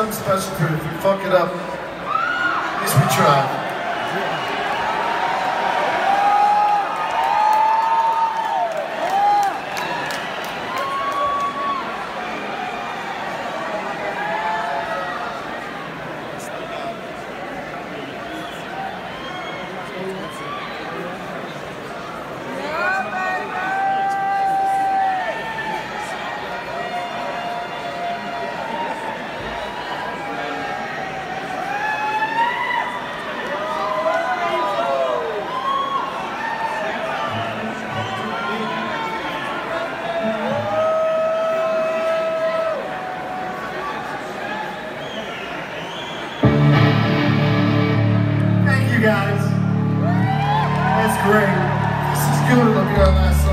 something special for you. If we fuck it up, at least we try. Guys, that's great. This is good. It'll be our last song.